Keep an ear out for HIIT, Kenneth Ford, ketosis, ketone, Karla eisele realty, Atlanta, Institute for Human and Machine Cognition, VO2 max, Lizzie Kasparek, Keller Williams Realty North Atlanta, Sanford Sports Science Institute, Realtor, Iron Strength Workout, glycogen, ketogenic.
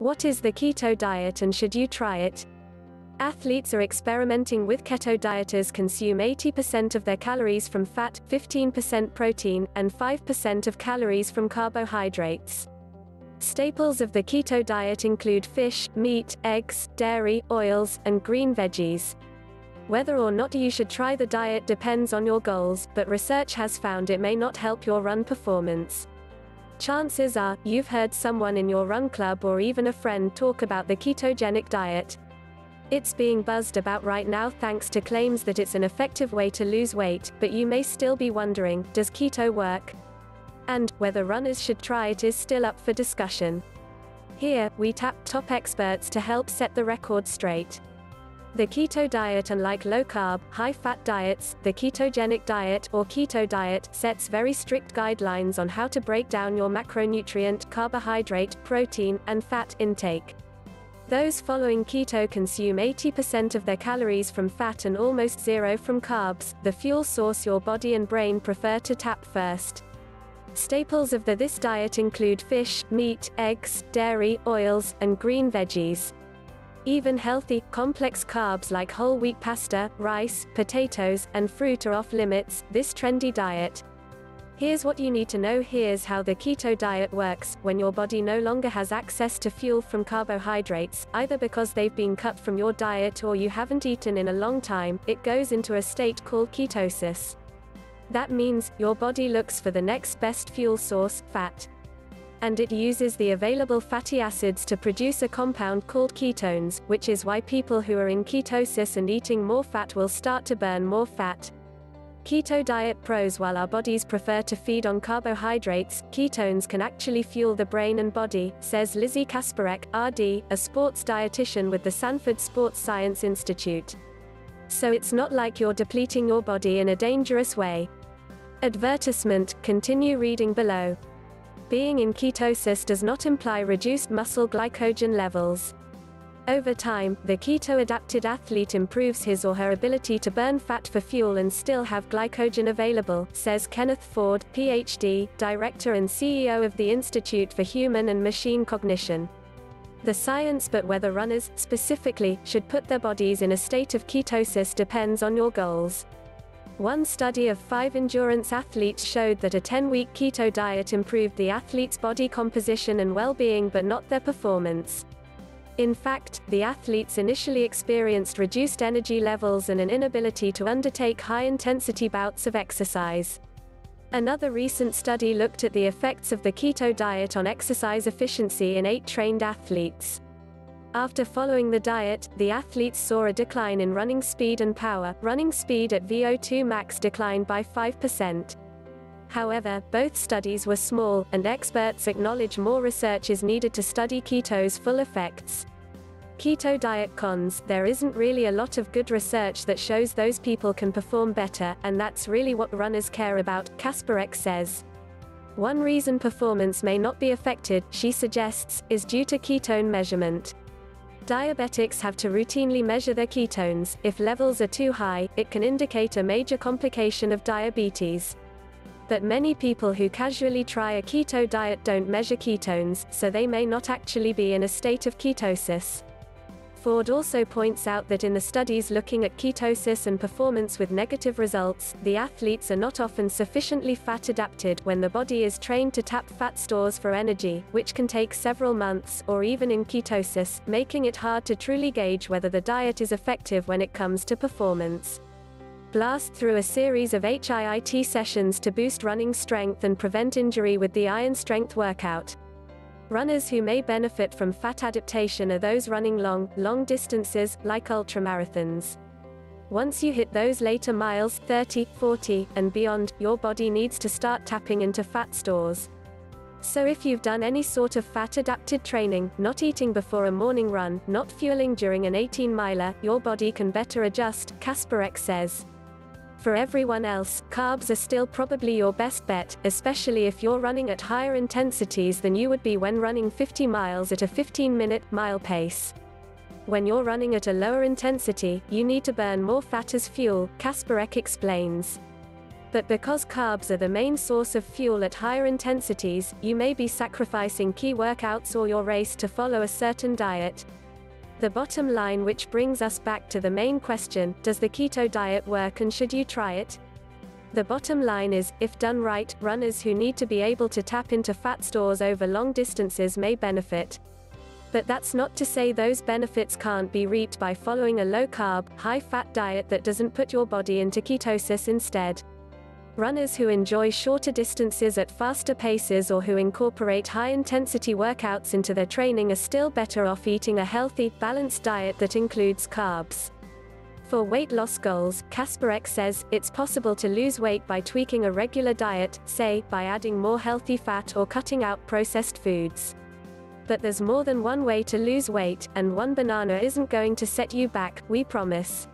What is the keto diet and should you try it? Athletes are experimenting with keto. Dieters consume 80% of their calories from fat, 15% protein, and 5% of calories from carbohydrates. Staples of the keto diet include fish, meat, eggs, dairy, oils, and green veggies. Whether or not you should try the diet depends on your goals, but research has found it may not help your run performance. Chances are, you've heard someone in your run club or even a friend talk about the ketogenic diet. It's being buzzed about right now thanks to claims that it's an effective way to lose weight, but you may still be wondering, does keto work? And whether runners should try it is still up for discussion. Here, we tapped top experts to help set the record straight. The keto diet, unlike low-carb, high-fat diets, the ketogenic diet, or keto diet, sets very strict guidelines on how to break down your macronutrient, carbohydrate, protein, and fat intake. Those following keto consume 80% of their calories from fat and almost zero from carbs, the fuel source your body and brain prefer to tap first. Staples of this diet include fish, meat, eggs, dairy, oils, and green veggies. Even healthy, complex carbs like whole wheat pasta, rice, potatoes, and fruit are off limits, this trendy diet. Here's what you need to know. Here's how the keto diet works. When your body no longer has access to fuel from carbohydrates, either because they've been cut from your diet or you haven't eaten in a long time, it goes into a state called ketosis. That means, your body looks for the next best fuel source, fat. And it uses the available fatty acids to produce a compound called ketones, which is why people who are in ketosis and eating more fat will start to burn more fat. Keto diet pros: while our bodies prefer to feed on carbohydrates, ketones can actually fuel the brain and body, says Lizzie Kasparek, RD, a sports dietitian with the Sanford Sports Science Institute. So it's not like you're depleting your body in a dangerous way. Advertisement, continue reading below. Being in ketosis does not imply reduced muscle glycogen levels. Over time, the keto-adapted athlete improves his or her ability to burn fat for fuel and still have glycogen available, says Kenneth Ford, PhD, director and CEO of the Institute for Human and Machine Cognition. The science but whether runners, specifically, should put their bodies in a state of ketosis depends on your goals. One study of 5 endurance athletes showed that a 10-week keto diet improved the athlete's body composition and well-being but not their performance. In fact, the athletes initially experienced reduced energy levels and an inability to undertake high-intensity bouts of exercise. Another recent study looked at the effects of the keto diet on exercise efficiency in 8 trained athletes. After following the diet, the athletes saw a decline in running speed and power. Running speed at VO2 max declined by 5%. However, both studies were small, and experts acknowledge more research is needed to study keto's full effects. Keto diet cons: there isn't really a lot of good research that shows those people can perform better, and that's really what runners care about, Kasparek says. One reason performance may not be affected, she suggests, is due to ketone measurement. Diabetics have to routinely measure their ketones. If levels are too high, it can indicate a major complication of diabetes. But many people who casually try a keto diet don't measure ketones, so they may not actually be in a state of ketosis. Ford also points out that in the studies looking at ketosis and performance with negative results, the athletes are not often sufficiently fat-adapted when the body is trained to tap fat stores for energy, which can take several months, or even in ketosis, making it hard to truly gauge whether the diet is effective when it comes to performance. Blast through a series of HIIT sessions to boost running strength and prevent injury with the Iron Strength Workout. Runners who may benefit from fat adaptation are those running long distances, like ultramarathons. Once you hit those later miles, 30, 40, and beyond, your body needs to start tapping into fat stores. So if you've done any sort of fat-adapted training, not eating before a morning run, not fueling during an 18-miler, your body can better adjust, Kasparek says. For everyone else, carbs are still probably your best bet, especially if you're running at higher intensities than you would be when running 50 miles at a 15-minute mile pace. When you're running at a lower intensity, you need to burn more fat as fuel, Kasparek explains. but because carbs are the main source of fuel at higher intensities, you may be sacrificing key workouts or your race to follow a certain diet. The bottom line, which brings us back to the main question, does the keto diet work and should you try it? The bottom line is, if done right, runners who need to be able to tap into fat stores over long distances may benefit. But that's not to say those benefits can't be reaped by following a low-carb, high-fat diet that doesn't put your body into ketosis instead. Runners who enjoy shorter distances at faster paces or who incorporate high-intensity workouts into their training are still better off eating a healthy, balanced diet that includes carbs. For weight loss goals, Kasparek says, it's possible to lose weight by tweaking a regular diet, say, by adding more healthy fat or cutting out processed foods. But there's more than one way to lose weight, and one banana isn't going to set you back, we promise.